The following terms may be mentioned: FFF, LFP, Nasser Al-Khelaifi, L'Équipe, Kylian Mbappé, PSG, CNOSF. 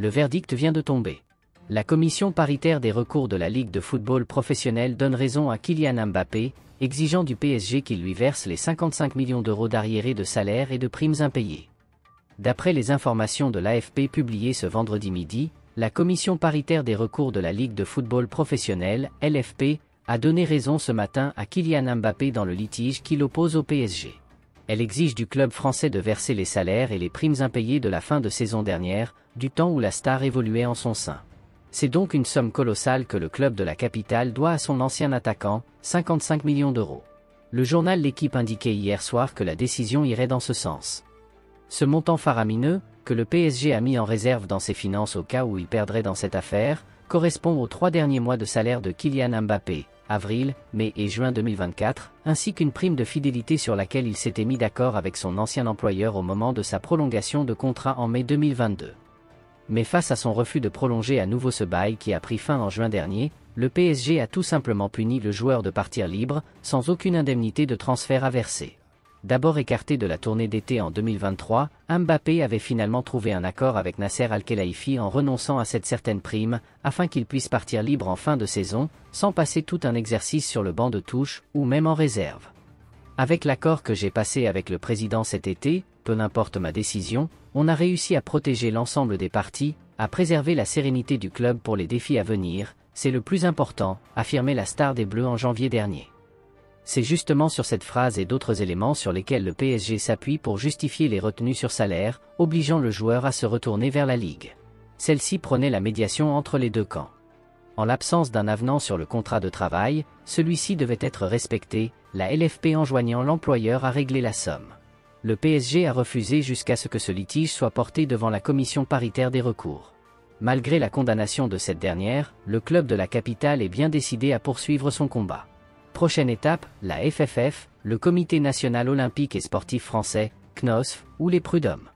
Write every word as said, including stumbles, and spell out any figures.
Le verdict vient de tomber. La commission paritaire des recours de la Ligue de football professionnel donne raison à Kylian Mbappé, exigeant du P S G qu'il lui verse les cinquante-cinq millions d'euros d'arriérés de salaire et de primes impayées. D'après les informations de l'A F P publiées ce vendredi midi, la commission paritaire des recours de la Ligue de football professionnel, L F P, a donné raison ce matin à Kylian Mbappé dans le litige qui l'oppose au P S G. Elle exige du club français de verser les salaires et les primes impayées de la fin de saison dernière, du temps où la star évoluait en son sein. C'est donc une somme colossale que le club de la capitale doit à son ancien attaquant, cinquante-cinq millions d'euros. Le journal L'Équipe indiquait hier soir que la décision irait dans ce sens. Ce montant faramineux, que le P S G a mis en réserve dans ses finances au cas où il perdrait dans cette affaire, correspond aux trois derniers mois de salaire de Kylian Mbappé, avril, mai et juin deux mille vingt-quatre, ainsi qu'une prime de fidélité sur laquelle il s'était mis d'accord avec son ancien employeur au moment de sa prolongation de contrat en mai deux mille vingt-deux. Mais face à son refus de prolonger à nouveau ce bail qui a pris fin en juin dernier, le P S G a tout simplement puni le joueur de partir libre, sans aucune indemnité de transfert à verser. D'abord écarté de la tournée d'été en deux mille vingt-trois, Mbappé avait finalement trouvé un accord avec Nasser Al-Khelaifi en renonçant à cette certaine prime, afin qu'il puisse partir libre en fin de saison, sans passer tout un exercice sur le banc de touche, ou même en réserve. Avec l'accord que j'ai passé avec le président cet été, peu n'importe ma décision, on a réussi à protéger l'ensemble des parties, à préserver la sérénité du club pour les défis à venir, c'est le plus important, affirmait la star des Bleus en janvier dernier. C'est justement sur cette phrase et d'autres éléments sur lesquels le P S G s'appuie pour justifier les retenues sur salaire, obligeant le joueur à se retourner vers la Ligue. Celle-ci prônait la médiation entre les deux camps. En l'absence d'un avenant sur le contrat de travail, celui-ci devait être respecté, la L F P enjoignant l'employeur à régler la somme. Le P S G a refusé jusqu'à ce que ce litige soit porté devant la commission paritaire des recours. Malgré la condamnation de cette dernière, le club de la capitale est bien décidé à poursuivre son combat. Prochaine étape, la F F F, le Comité National Olympique et Sportif Français, C N O S F, ou les prud'hommes.